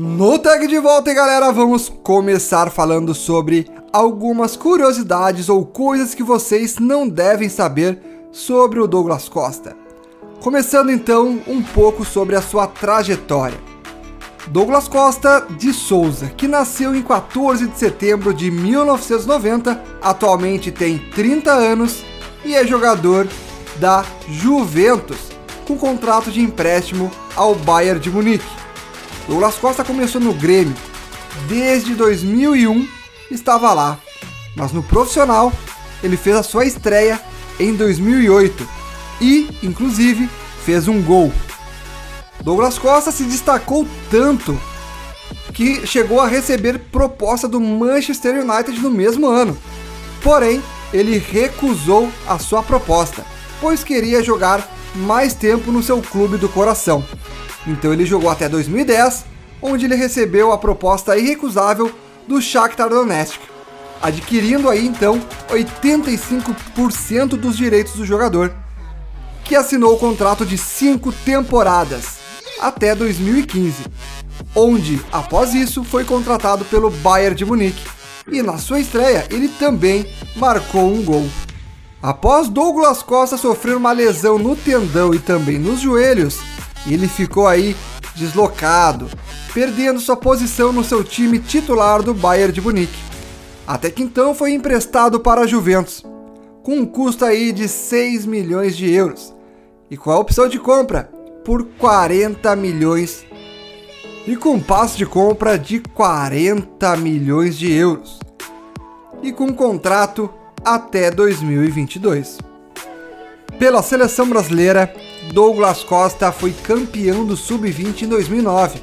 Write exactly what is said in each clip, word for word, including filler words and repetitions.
No tag de volta, galera, vamos começar falando sobre algumas curiosidades ou coisas que vocês não devem saber sobre o Douglas Costa. Começando então um pouco sobre a sua trajetória. Douglas Costa de Souza, que nasceu em quatorze de setembro de mil novecentos e noventa, atualmente tem trinta anos e é jogador da Juventus, com contrato de empréstimo ao Bayern de Munique. Douglas Costa começou no Grêmio desde dois mil e um, estava lá, mas no profissional ele fez a sua estreia em dois mil e oito e, inclusive, fez um gol. Douglas Costa se destacou tanto que chegou a receber proposta do Manchester United no mesmo ano, porém ele recusou a sua proposta, pois queria jogar mais tempo no seu clube do coração. Então ele jogou até dois mil e dez, onde ele recebeu a proposta irrecusável do Shakhtar Donetsk, adquirindo aí então oitenta e cinco por cento dos direitos do jogador, que assinou o contrato de cinco temporadas, até dois mil e quinze, onde após isso foi contratado pelo Bayern de Munique, e na sua estreia ele também marcou um gol. Após Douglas Costa sofrer uma lesão no tendão e também nos joelhos, ele ficou aí deslocado, perdendo sua posição no seu time titular do Bayern de Munique. Até que então foi emprestado para a Juventus, com um custo aí de seis milhões de euros. E com a opção de compra por quarenta milhões. E com um passe de compra de quarenta milhões de euros. E com um contrato até dois mil e vinte e dois. Pela seleção brasileira, Douglas Costa foi campeão do sub vinte em dois mil e nove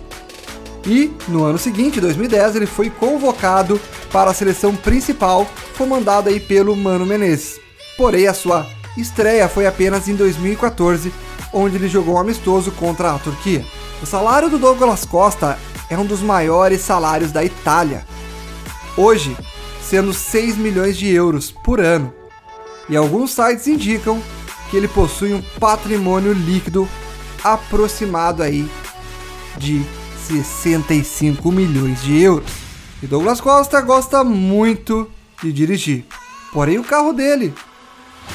e, no ano seguinte, dois mil e dez, ele foi convocado para a seleção principal, comandada aí pelo Mano Menezes. Porém, a sua estreia foi apenas em dois mil e quatorze, onde ele jogou um amistoso contra a Turquia. O salário do Douglas Costa é um dos maiores salários da Itália, hoje sendo seis milhões de euros por ano, e alguns sites indicam que ele possui um patrimônio líquido aproximado aí de sessenta e cinco milhões de euros. E Douglas Costa gosta muito de dirigir, porém o carro dele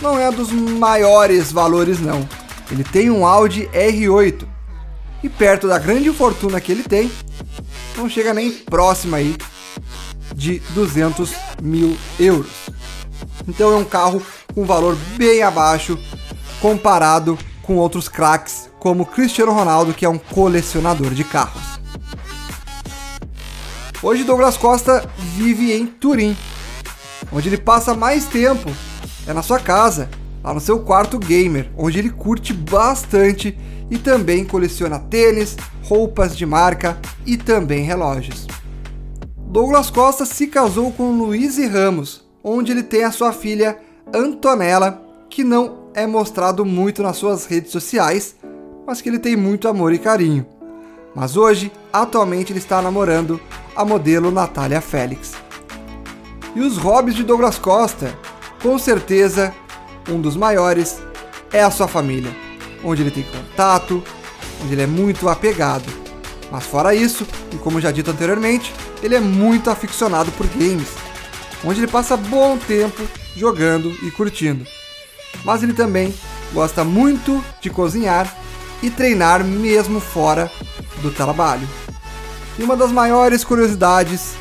não é dos maiores valores não. Ele tem um Audi R oito e perto da grande fortuna que ele tem, não chega nem próximo aí de duzentos mil euros. Então é um carro com valor bem abaixo comparado com outros craques como Cristiano Ronaldo, que é um colecionador de carros. Hoje Douglas Costa vive em Turim, onde ele passa mais tempo é na sua casa, lá no seu quarto gamer, onde ele curte bastante e também coleciona tênis, roupas de marca e também relógios. Douglas Costa se casou com Luíse Ramos, onde ele tem a sua filha Antonella, que não é mostrado muito nas suas redes sociais, mas que ele tem muito amor e carinho. Mas hoje, atualmente, ele está namorando a modelo Natália Félix. E os hobbies de Douglas Costa, com certeza, um dos maiores é a sua família, onde ele tem contato, onde ele é muito apegado. Mas fora isso, e como já dito anteriormente, ele é muito aficionado por games, onde ele passa bom tempo jogando e curtindo. Mas ele também gosta muito de cozinhar e treinar mesmo fora do trabalho. E uma das maiores curiosidades,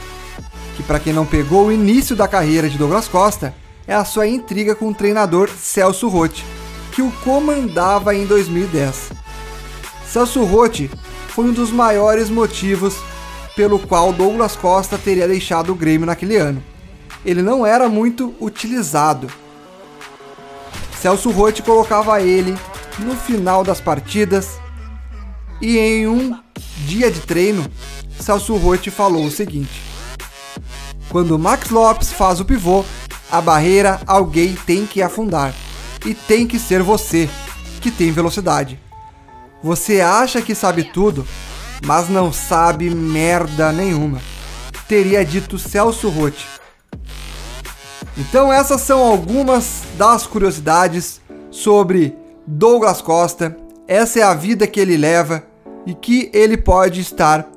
que para quem não pegou o início da carreira de Douglas Costa, é a sua intriga com o treinador Celso Roth, que o comandava em dois mil e dez. Celso Roth foi um dos maiores motivos pelo qual Douglas Costa teria deixado o Grêmio naquele ano. Ele não era muito utilizado. Celso Roth colocava ele no final das partidas e em um dia de treino, Celso Roth falou o seguinte: quando o Max Lopes faz o pivô, a barreira alguém tem que afundar e tem que ser você, que tem velocidade. Você acha que sabe tudo, mas não sabe merda nenhuma, teria dito Celso Roth. Então essas são algumas das curiosidades sobre Douglas Costa. Essa é a vida que ele leva e que ele pode estar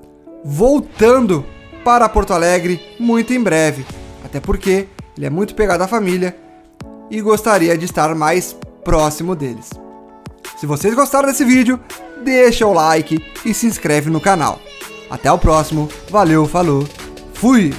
voltando para Porto Alegre muito em breve, até porque ele é muito pegado à família e gostaria de estar mais próximo deles. Se vocês gostaram desse vídeo, deixa o like e se inscreve no canal. Até o próximo, valeu, falou, fui!